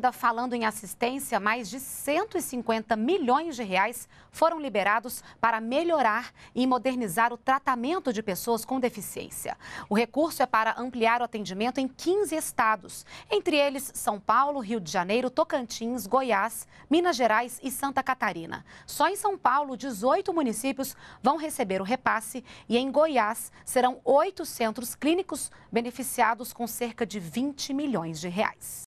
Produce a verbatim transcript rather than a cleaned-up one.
Ainda falando em assistência, mais de cento e cinquenta milhões de reais foram liberados para melhorar e modernizar o tratamento de pessoas com deficiência. O recurso é para ampliar o atendimento em quinze estados, entre eles São Paulo, Rio de Janeiro, Tocantins, Goiás, Minas Gerais e Santa Catarina. Só em São Paulo, dezoito municípios vão receber o repasse e em Goiás serão oito centros clínicos beneficiados com cerca de vinte milhões de reais.